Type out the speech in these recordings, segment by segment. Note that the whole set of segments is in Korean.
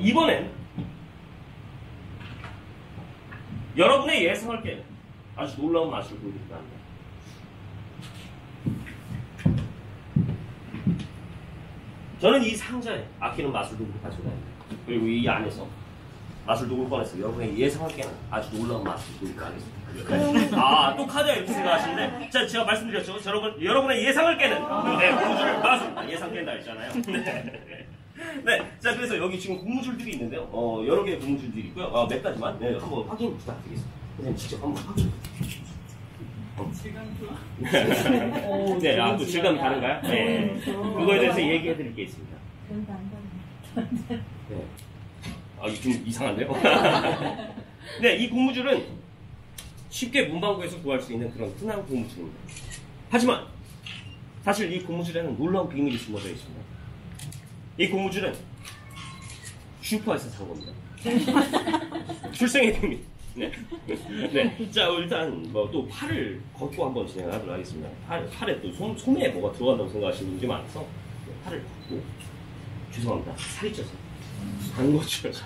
이번엔 여러분의 예상을 깨는 아주 놀라운 맛을 보여드립니다. 저는 이 상자에 아끼는 마술도구를 가지고 다닙니다. 그리고 이 안에서 마술도구를 꺼냈어요. 여러분의 예상을 깨는 아주 놀라운 마술도구를 가겠습니다. 아, 또 카드야 이렇게 생각하시는데, 제가 말씀드렸죠. 여러분의 예상을 깨는 고무줄 마술, 예상 깬다 했잖아요. 네, 자 그래서 여기 지금 고무줄들이 있는데요. 여러 개의 고무줄들이 있고요. 몇 가지만 네, 한번 확인 부탁드리겠습니다. 선생님 직접 한번 확인. 질감. 네, 아 또 질감 다른가요? 네, 그거에 대해서 얘기해드릴 게 있습니다. 네, 아 이거 좀 이상한데요? 네, 이 고무줄은 쉽게 문방구에서 구할 수 있는 그런 흔한 고무줄입니다. 하지만 사실 이 고무줄에는 놀라운 비밀이 숨어져 있습니다. 이 고무줄은 슈퍼에서 산 겁니다. 출생의 비밀. 네. 네. 자, 일단 뭐 또 팔을 걷고 한번 진행하도록 하겠습니다. 팔에 또 소매에 뭐가 들어간다고 생각하시는 분들이 많아서 팔을 걷고, 죄송합니다. 살이 쪄서 간 것처럼.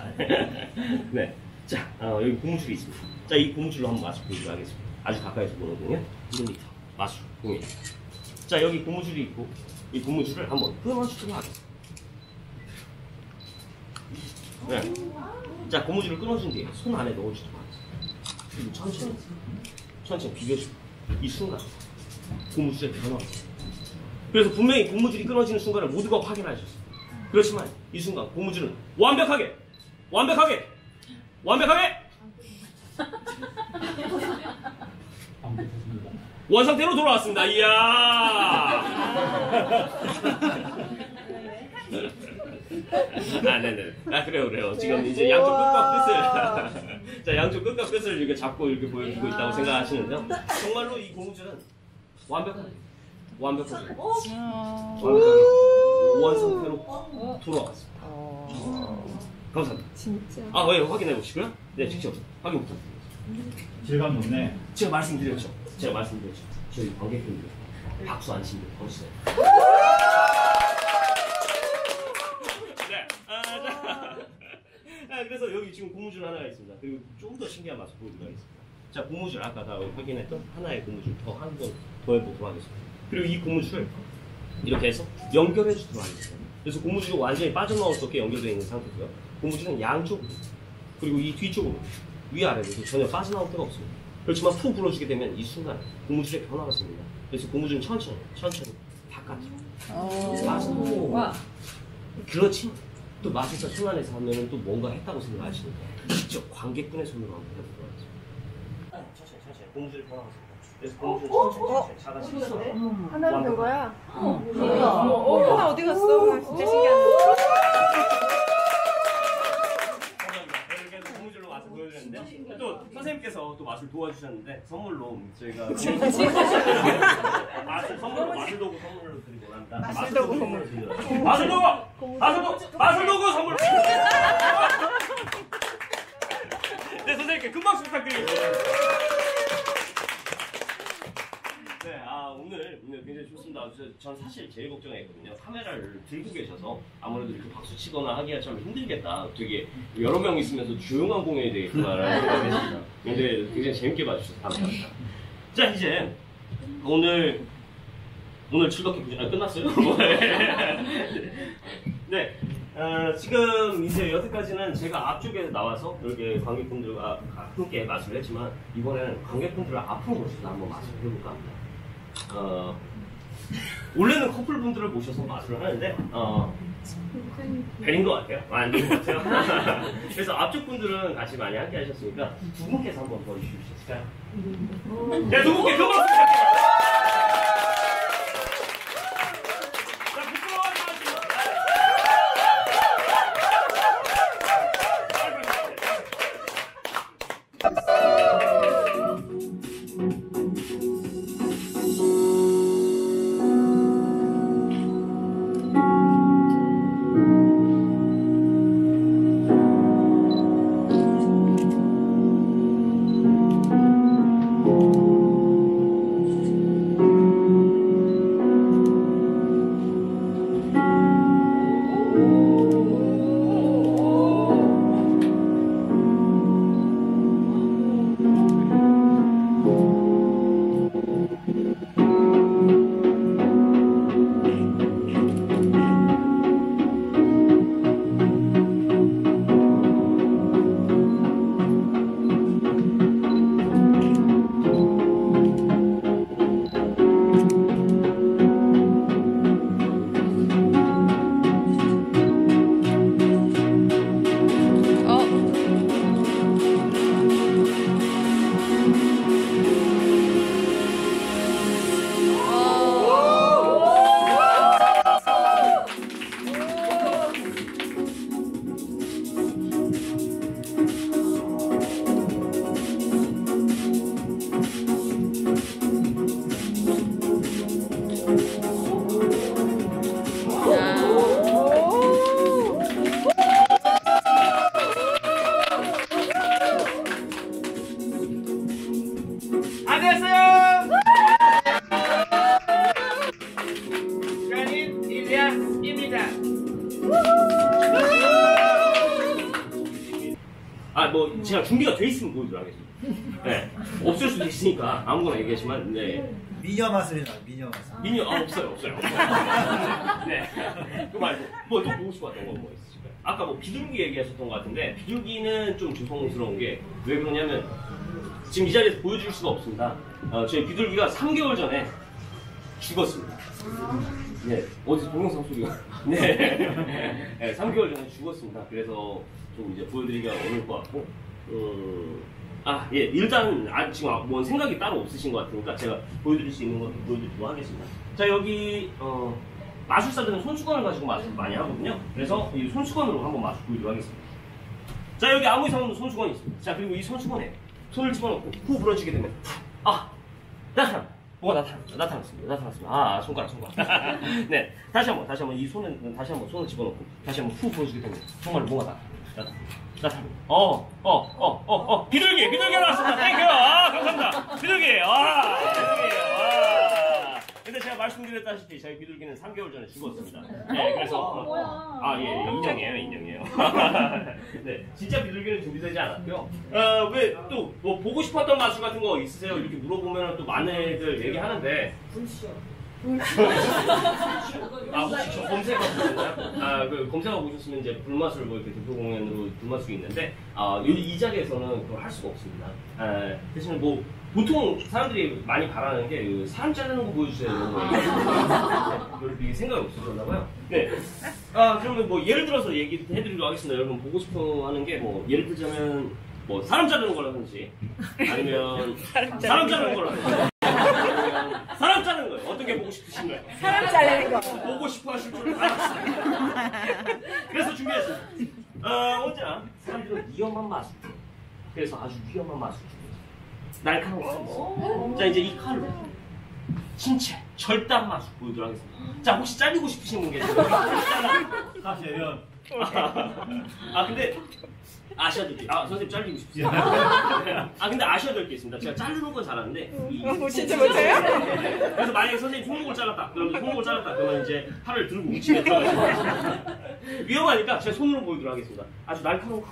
네. 자, 여기 고무줄이 있습니다. 자, 이 고무줄로 한번 마술 보도록 하겠습니다. 아주 가까이서 보거든요. 1m 마술 공예. 자, 여기 고무줄이 있고 이 고무줄을 한번 끊어주도록 하겠습니다. 네. 자, 고무줄을 끊어준 뒤에 손 안에 넣어주도록 하겠습니다. 그리고 천천히 비벼주고 이 순간 고무줄의 변화가 그래서 분명히 고무줄이 끊어지는 순간을 모두가 확인하셨습니다. 그렇지만 이 순간 고무줄은 완벽하게 원상태로 돌아왔습니다. 이야. 아, 네네. 아, 그래요. 지금 이제 양쪽 끝과 끝을. 자, 양쪽 끝과 끝을 이렇게 잡고 이렇게 보여주고 있다고 생각하시는데요. 정말로 이 고무줄은 완벽하게. 원상태로 돌아왔습니다. 감사합니다. 진짜. 아, 네, 확인해 보시고요. 네, 직접 확인 부탁드립니다. 질감 좋네. 제가 말씀드렸죠. 저희 관객분들 박수 안 치면 벌써. 그래서 여기 지금 고무줄 하나가 있습니다. 그리고 좀 더 신기한 맛을 보여드리겠습니다. 자, 고무줄 아까 다 확인했던 하나의 고무줄 더 한 번 더 해보도록 하겠습니다. 그리고 이 고무줄을 이렇게 해서 연결해 주도록 하겠습니다. 그래서 고무줄이 완전히 빠져나올 수 없게 연결되어 있는 상태고요. 고무줄은 양쪽으로 그리고 이 뒤쪽으로 위아래로 전혀 빠져나올 데가 없습니다. 그렇지만 푹 불어주게 되면 이 순간 고무줄의 변화가 생깁니다. 그래서 고무줄은 천천히 바깥으로 빠져나옵니다. 그렇지만 또 마술사 손 안에서 하면은 또 뭔가 했다고 생각하시니까 직접 관객분의 손으로 한번 해보도록 하겠습니다. 천천히 고무줄이 변화했습니다. 그래서 고무줄을 천천히 하나 된 거야? 하나 어디 갔어? 진짜 신기하네. 이렇게 고무줄로 마술 보여드렸는데 또 선생님께서 또 마술 도와주셨는데 선물로 저희가 마술도구 선물로 드리고 합니다. 마술도구 선물! 네, 선생님께 큰 박수 부탁드리겠습니다. 네, 아, 오늘 굉장히 좋습니다. 전 사실 제일 걱정했거든요. 카메라를 들고 계셔서 아무래도 이렇게 박수 치거나 하기가 참 힘들겠다. 되게 여러 명 있으면서 조용한 공연이 되겠구나라는 생각을 했습니다. 굉장히 재밌게 봐주셔서 감사합니다. 자, 이제 오늘 즐겁게 끝났어요? 네, 지금 이제 여태까지는 제가 앞쪽에 나와서 이렇게 관객분들과 함께 마술을 했지만 이번에는 관객분들을 앞으로 모셔서 한번 마술을 해볼까 합니다. 원래는 커플분들을 모셔서 마술을 하는데 베린 것 같아요. 안 되는 것 같아요. 그래서 앞쪽 분들은 같이 많이 함께 하셨으니까 두 분께서 한번 보여주실 수 있을까요? 네, 두 분께 큰 박수 부탁드립니다. 뭐 제가 준비가 돼 있으면 보여드리도록 하겠습니다. 네. 없을 수도 있으니까 아무거나 얘기하시면. 네. 미녀 맛을 나 미녀 맛. 미녀 아 없어요. 네. 그거 말고 뭐 또 보고 싶었던 거 뭐 있으실까요? 아까 뭐 비둘기 얘기하셨던 것 같은데 비둘기는 좀 죄송스러운 게 왜 그러냐면 지금 이 자리에서 보여줄 수가 없습니다. 저희 비둘기가 3개월 전에 죽었습니다. 네. 어디서 동영상 소리가. 네. 네. 3개월 전에 죽었습니다. 그래서 좀 이제 보여드리기가 어려울 것 같고. 아, 예, 일단, 지금 뭔 생각이 따로 없으신 것 같으니까 제가 보여드릴 수 있는 건 보여드리도록 하겠습니다. 자, 여기, 마술사들은 손수건을 가지고 마술을 많이 하거든요. 그래서 이 손수건으로 한번 마술 보여드리도록 하겠습니다. 자, 여기 아무 이상으로 손수건이 있습니다. 자, 그리고 이 손수건에 손을 집어넣고 후 부러지게 되면, 아! 뭐가 나타났습니다. 아, 손가락. 네, 다시 한번, 손을 집어넣고, 다시 한번 후 보여주게 됩니다. 정말 뭐가 나타납니다. 비둘기 나왔습니다. 땡큐! 아, 감사합니다. 비둘기예요. 근데 제가 말씀드렸다시피, 저희 비둘기는 3개월 전에 죽었습니다. 네, 그래서. 뭐야. 아, 예, 인정이에요. 네, 진짜 비둘기는 준비되지 않았고요. 왜 또 뭐 보고 싶었던 마술 같은 거 있으세요? 이렇게 물어보면 또 많은 애들 얘기하는데. 아, 혹시 저 검색하고 있나요? 아, 그 검색하고 오셨으면 이제 불마술 뭐 이렇게 대표 공연으로 불마술이 있는데, 아, 이 자리에서는 그걸 할 수가 없습니다. 아, 대신에 뭐. 보통 사람들이 많이 바라는 게 그 사람 자르는 거 보여주세요. 별로 생각이 없으셨나봐요. 네. 아, 그러면 뭐 예를 들어서 얘기해드리도록 하겠습니다. 여러분 보고 싶어 하는 게 뭐 예를 들자면 뭐 사람 자르는 거라든지 아니면 사람 자르는 거라든지 사람 자르는 거예요. 어떤 게 보고 싶으신가요? 사람 자르는 거. 보고 싶어 하실 줄 알았어요. 그래서 준비했어요. 혼자 사람들은 위험한 마술. 그래서 아주 위험한 마술. 날카로운 거. 자, 이제 이 칼로 신체 절단 마술 보여드리도록 하겠습니다. 자, 혹시 잘리고 싶으신 분 계세요? 사실은 근데 아셔야 될 게 선생님 잘리고 싶으세요? 근데 아셔야 될 게 있습니다. 제가 자르는 건 잘하는데 진짜 못해요? 그래서 만약에 선생님 손목을 잘랐다 그러면 이제 팔을 들고 움직여 위험하니까 제가 손으로 보여드리도록 하겠습니다. 아주 날카로운 칼.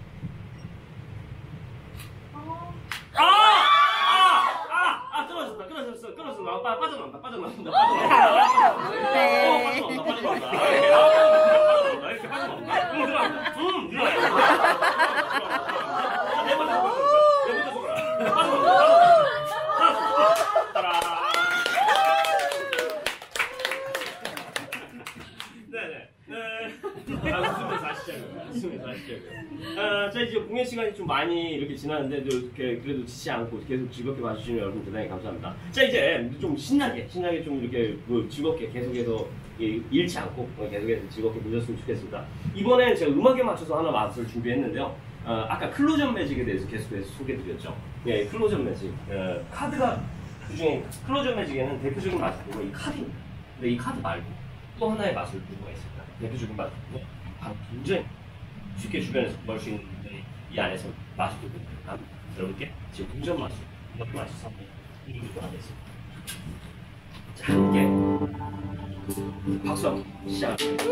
끊어졌어. 빠져나온다. 이렇게 빠져나온다. 자, 이제 공연 시간이 좀 많이 이렇게 지났는데도 이렇게 그래도 지치지 않고 계속 즐겁게 봐주시는 여러분 대단히 감사합니다. 자, 이제 좀 신나게 좀 이렇게 뭐 즐겁게 계속해서 잃지 않고 계속해서 즐겁게 보셨으면 좋겠습니다. 이번에 제가 음악에 맞춰서 하나 마술을 준비했는데요. 아까 클로전 매직에 대해서 계속해서 소개드렸죠. 예, 클로전 매직. 카드가 그중에 클로전 매직에는 대표적인 마술이 이 카드입니다. 근데 이 카드 말고 또 하나의 마술 부류가 있습니다. 대표적인 마술 바로 굉장히 쉽게 주변에서 구할 수 있는 분들이 이 안에서 마술도 공부합니다. 여러분께 지금 동전 마술, 이렇게 마셔서 한번 이루기도 하겠습니다. 자, 함께 박수 한번 시작합니다.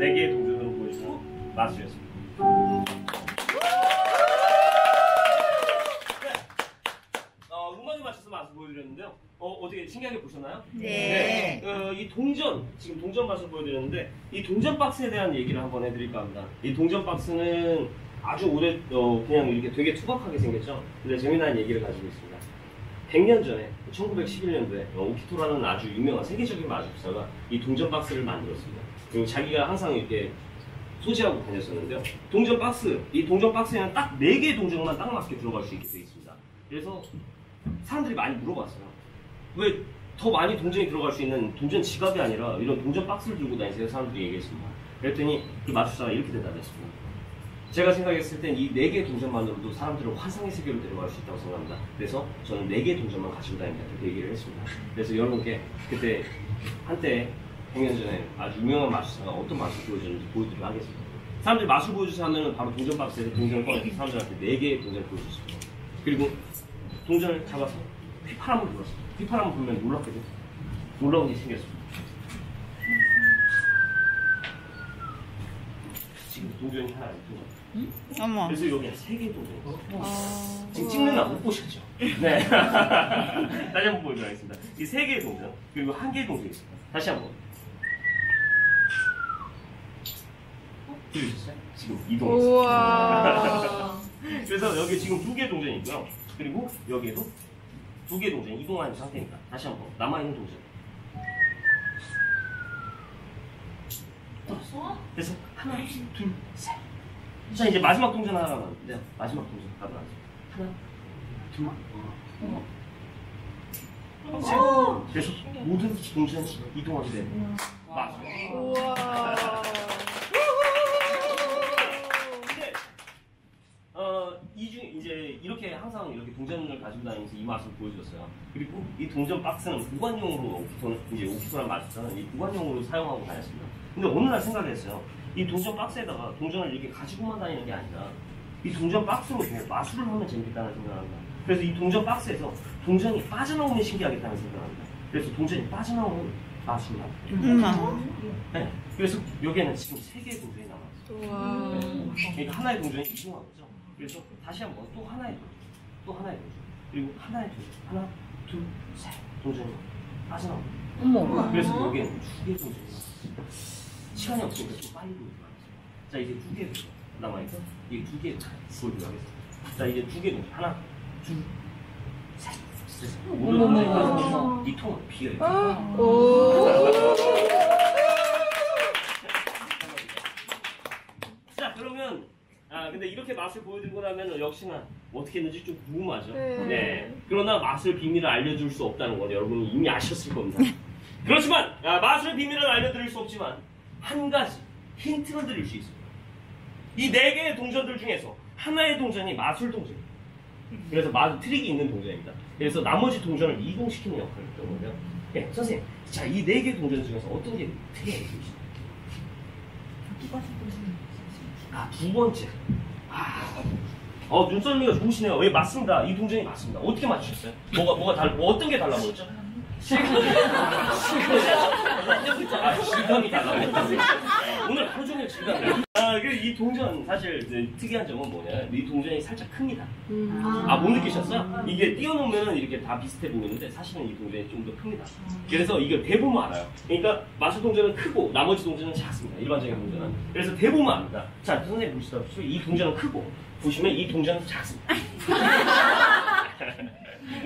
4개의 동전으로 보여주는 마술이었습니다. 음악에 맞춰서 마술 보여드렸는데요. 어떻게 신기하게 보셨나요? 네. 이 동전, 지금 동전 마술 보여드렸는데 이 동전 박스에 대한 얘기를 한번 해드릴까 합니다. 이 동전 박스는 아주 오래 그냥 이렇게 되게 투박하게 생겼죠. 근데 재미난 얘기를 가지고 있습니다. 100년 전에 1911년도에 오키토라는 아주 유명한 세계적인 마술사가 이 동전 박스를 만들었습니다. 그리고 자기가 항상 이렇게 소지하고 다녔었는데요. 동전 박스, 이 동전 박스에는 딱 4개의 동전만 딱 맞게 들어갈 수 있게 되어 있습니다. 그래서 사람들이 많이 물어봤어요. 왜 더 많이 동전이 들어갈 수 있는 동전 지갑이 아니라 이런 동전 박스를 들고 다니세요? 사람들이 얘기했습니다. 그랬더니 이 마술사가 이렇게 대답했습니다. 제가 생각했을 땐 이 4개의 동전만으로도 사람들을 환상의 세계로 데려갈 수 있다고 생각합니다. 그래서 저는 4개의 동전만 가지고 다닙니다. 이렇게 얘기를 했습니다. 그래서 여러분께 그때 한때 100년 전에 아주 유명한 마술사가 어떤 마술 보여주는지 보여드리도록 하겠습니다. 사람들이 마술 보여주세요 하면 바로 동전 박스에서 동전을 꺼내서 사람들한테 4개의 동전을 보여주십니다. 그리고 동전을 잡아서 휘파람을 불었습니다. 휘파람을 불면 놀랍게도 놀라운 게 생겼습니다. 지금 동전이 하나 있죠. 응? 어머. 그래서 여기 한 3개의 동전이 지금 찍는다 못 보셨죠? 네. 다시 한번 보여드리도록 하겠습니다. 이 3개의 동전 그리고 1개의 동전이 있습니다. 다시 한번 들으셨어요? 지금 이동했어요. 그래서 여기 지금 2개의 동전이 있고요. 그리고 여기에도 2개의 동전이 이동하는 상태입니다. 다시 한번 남아있는 동전 그래서 하나, 둘, 셋. 자, 이제 마지막 동전 하나 남았는데요. 네. 마지막 동전 가보자. 하나, 둘, 셋. 그래서 모든 동전이 이동하게 되는 마술. 근데 이제 이렇게 항상 이렇게 동전을 가지고 다니면서 이 마술을 보여줬어요. 그리고 이 동전 박스는 보관용으로 이제 오키토란 마술사는 이 보관용으로 사용하고 다녔습니다. 근데 어느 날 생각을 했어요. 이 동전 박스에다가 동전을 이렇게 가지고만 다니는 게 아니라 이 동전 박스로 마술을 하면 재밌다는 생각을 합니다. 그래서 이 동전 박스에서 동전이 빠져나오면 신기하겠다는 생각을 합니다. 그래서 동전이 빠져나오는 마술을 합니다. 네. 그래서 여기에는 지금 3개의 동전이 남았어요. 네. 그러니까 하나의 동전이 이동한 거죠. 그래서 다시 한번 또 하나의 동전, 또 하나의 동전, 그리고 하나의 동전, 하나, 둘, 셋 동전이 빠져나옵니다. 그래서 여기에는 2개의 동전이 남았어요. 시간이 없으니까 좀 빨리 보여드리겠습니다. 자, 이제 2개 남아있죠? 이게 2개 보여드리겠습니다. 자, 이제 2개 하나, 둘, 셋, 셋. 오늘은 내가 이 통은 비어있죠? 자, 그러면 근데 이렇게 맛을 보여드리고 나면 역시나 어떻게 했는지 좀 궁금하죠? 네. 그러나 맛의 비밀을 알려줄 수 없다는 건 여러분은 이미 아셨을 겁니다. 그렇지만 맛의 비밀은 알려드릴 수 없지만 한 가지 힌트를 드릴 수 있습니다. 이 4개의 동전들 중에서 하나의 동전이 마술 동전입니다. 그래서 마술 트릭이 있는 동전입니다. 그래서 나머지 동전을 이동시키는 역할을 했던 거예요. 네, 선생님, 자, 이 4개의 동전 중에서 어떤 게 트릭이 있을까요? 두 번째. 눈썰미가 좋으시네요. 왜 맞습니다. 이 동전이 맞습니다. 어떻게 맞추셨어요? 어떤 게 달라 보였죠? 질감이 달라요. 오늘 하루 종일 질감이에요. 그래서 이 동전 사실 특이한 점은 뭐냐면 이 동전이 살짝 큽니다. 아, 못 느끼셨어요? 이게 띄워놓으면 이렇게 다 비슷해 보이는데 사실은 이 동전이 좀 더 큽니다. 그래서 이걸 대보면 알아요. 그러니까 마술 동전은 크고 나머지 동전은 작습니다. 일반적인 동전은. 그래서 대보면 압니다. 자, 선생님 보시다시피 이 동전은 크고 보시면 이 동전은 작습니다.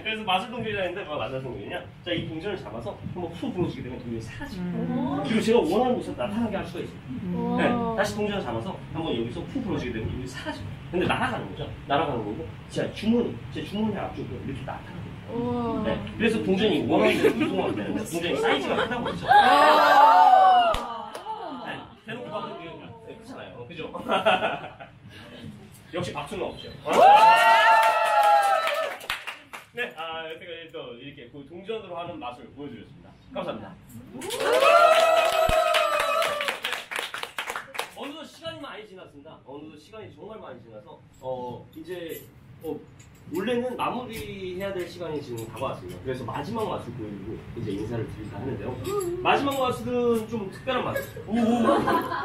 그래서 마술 동전이라 했는데 뭐가 마술 동전이냐? 자, 이 동전을 잡아서 한번 푹 부러지게 되면 동전이 사라집니다. 그리고 제가 원하는 곳에 나타나게 할 수가 있습니다. 네, 다시 동전을 잡아서 한번 여기서 푹 부러지게 되면 동전이 사라집니다. 근데 날아가는 거죠? 날아가는 거고 제 주머니 앞쪽으로 이렇게 나타나요. 네, 그래서 동전이 원하는 대로 이동하면 되는데 동전이 사이즈가 크다 보이죠? 네, 대놓고 봐도 네, 크잖아요. 그죠? 역시 박수는 없죠. 네, 여태까지 또 이렇게 그 동전으로 하는 맛을 보여드렸습니다. 감사합니다. 네, 어느덧 시간이 많이 지났습니다. 어느덧 시간이 정말 많이 지나서 이제 원래는 마무리해야 될 시간이 지금 다가왔습니다. 그래서 마지막 맛을 보여드리고 이제 인사를 드릴까 하는데요. 마지막 맛은 좀 특별한 맛. 오,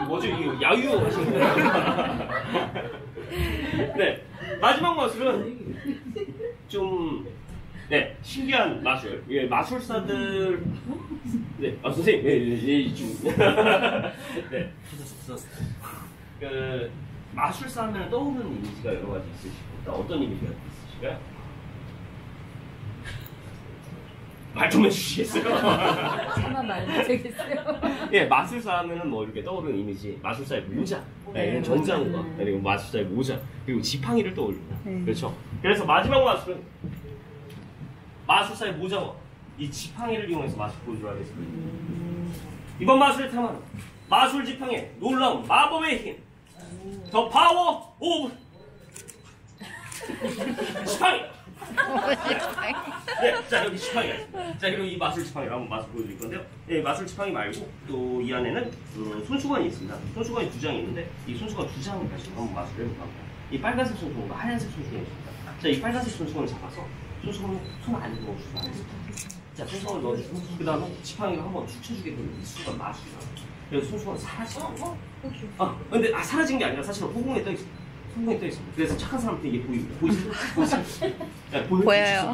뭐죠? 이거 야유 하시는 거예요? 네, 마지막 맛은 좀 네, 신기한 마술. 예, 마술사들. 네, 아 선생님. 예, 좀. 네. 그 마술사 하면 떠오르는 이미지가 여러 가지 있으시고, 어떤 이미지가 있으신가요? 말 좀 해주시겠어요? 차마 말도 되겠어요? 예, 마술사 하면은 뭐 이렇게 떠오르는 이미지, 마술사의 모자, 네, 이런 정장과 그리고 마술사의 모자, 그리고 지팡이를 떠올립니다. 그렇죠? 그래서 마지막 마술은 마술사의 모자와 이 지팡이를 이용해서 마술 보여주도록 하겠습니다. 이번 마술의 테마는 마술 지팡이의 놀라운 마법의 힘, 더 파워 오브 지팡이! 네, 자 여기 지팡이. 자 그럼 이 마술 지팡이로 한번 마술 보여드릴 건데요. 네, 마술 지팡이 말고 또 이 안에는 손수건이 있습니다. 손수건이 두 장이 있는데 이 손수건 두 장을 가지고 한번 마술을 해볼까 합니다. 이 빨간색 손수건과 하얀색 손수건이 있습니다. 자, 이 빨간색 손수건을 잡아서 손수건을 손 안에 넣어주시면 안 됩니다. 자, 손수건을 넣어주고 그 다음에 지팡이를 한번 축 쳐주게 되면 이 순간 마술이 나옵니다. 그래서 손수건은 사라지죠. 근데 사라진 게 아니라 사실은 허공에 떠있습니다. 성공이 떠있습니다. 그래서 착한 사람한테 이게 보이죠? 보여요.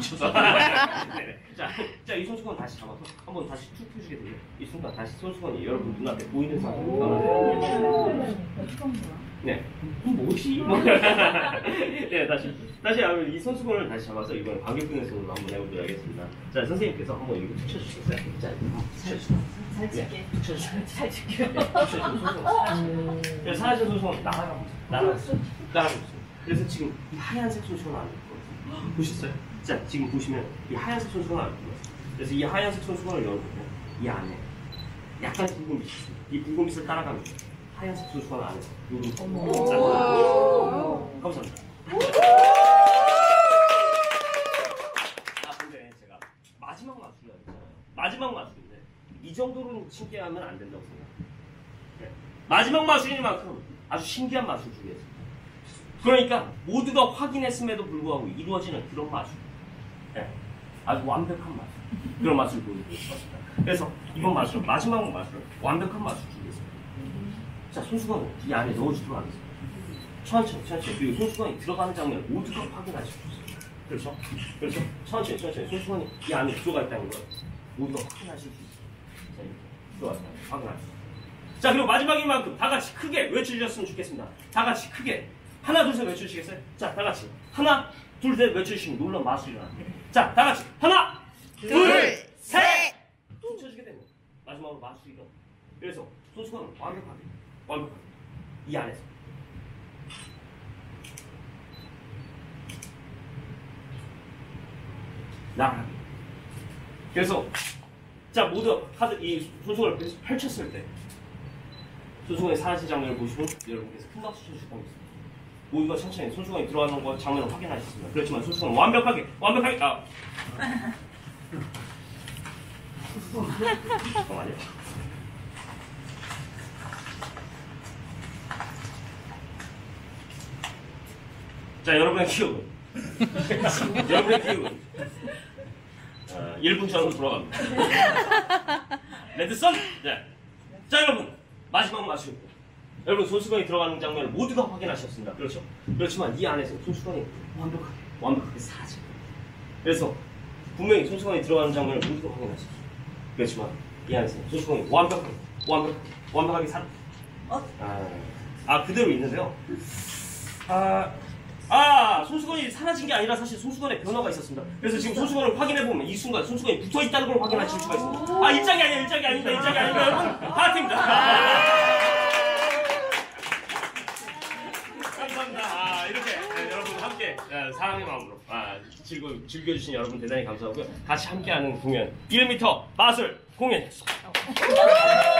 자, 이 손수건 다시 잡아서 한번 다시 툭 펴주게 되면 이 순간 다시 손수건이 여러분 눈앞에 보이는 상황이 나와요. 네, 뭐지? 네, 다시 이 손수건을 다시 잡아서 이번에 관객분의 손으로 한번 해보도록 하겠습니다. 자, 선생님께서 한번 이거 툭 쳐주시겠어요? 자, 잘 칠게. 잘 칠게요. 사라진 손수건 날아가고 있어요. 그래서 지금 이 하얀색 손수건을 안 입고 보셨어요? 자, 지금 보시면 이 하얀색 손수건을 안 입고 그래서 이 하얀색 손수건을 열어보면 이 안에 약간 붉은 빛이 있어요. 이 붉은 빛을 따라가면 하얀색 손수건 안에 요런 거. 감사합니다. 근데 제가 마지막 마술이라 했잖아요. 마지막 마술인데 이 정도로는 신기하면 안 된다고 생각해요. 네. 마지막 마술이니만큼 아주 신기한 마술 중이었습니다. 그러니까 모두가 확인했음에도 불구하고 이루어지는 그런 마술, 네, 아주 완벽한 마술, 그런 마술을 보여드리고 싶습니다. 그래서 이번 마술, 마지막 마술, 완벽한 마술 준비했습니다. 자, 손수건을 이 안에 넣어주도록 하겠습니다. 천천히 그리고 손수건이 들어가는 장면 모두가 확인하실 수 있어요. 그렇죠? 그렇죠? 천천히 손수건이 이 안에 들어가 있다는 걸 모두가 확인하실 수 있어요. 자, 이렇게 들어가 있다는 걸 확인하실 수 있어요. 자, 그리고 마지막인 만큼 다 같이 크게 외쳐주셨으면 좋겠습니다. 다 같이 크게 하나, 둘, 셋 외쳐주시겠어요? 자, 다 같이. 하나, 둘, 셋 외쳐주시면 놀라운 마술이 일어납니다. 자, 다 같이. 하나, 둘, 셋! 툭 쳐주게 되면 마지막으로 마술이 일어납니다. 그래서 손수건을 완벽하게. 이 안에서. 나가게. 그래서, 자, 모두 이 손수건을 펼쳤을 때, 손수건이 사라진 장면을 보시면 여러분께서 큰 박수 쳐주실 겁니다. 모두가 천천히 손수건이 들어가는 거 장면을 확인하셨습니다. 그렇지만 손수건은 완벽하게 잠깐만요. 자, 여러분의 기억은 1분 전으로 돌아갑니다. 레드선! 자, 여러분 마지막 마술입니다. 여러분 손수건이 들어가는 장면을 모두가 확인하셨습니다. 그렇죠? 그렇지만 이 안에서 손수건이 완벽하게 사라져. 그래서 분명히 손수건이 들어가는 장면을 모두가 확인하셨습니다. 그렇지만 이 안에서 손수건이 완벽하게 사라져. 그대로 있는데요. 손수건이 사라진 게 아니라 사실 손수건에 변화가 있었습니다. 그래서 지금 손수건을 확인해보면 이 순간 손수건이 붙어있다는 걸 확인하실 수가 있습니다. 일장이 아니야, 일장이 아닙니다, 여러분. 다 틀립니다. 감사합니다. 이렇게 여러분과 함께 사랑의 마음으로 즐겨주신 여러분 대단히 감사하고요. 같이 함께하는 공연 1m 마술 공연이었습니다.